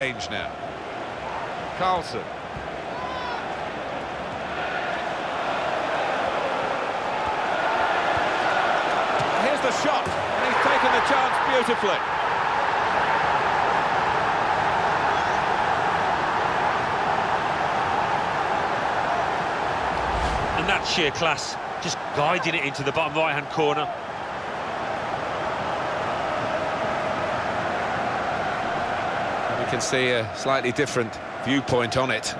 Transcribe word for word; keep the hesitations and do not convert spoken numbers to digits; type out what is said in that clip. Change now. Carlson. Here's the shot, and he's taken the chance beautifully. And that sheer class just guided it into the bottom right-hand corner. Can see a slightly different viewpoint on it.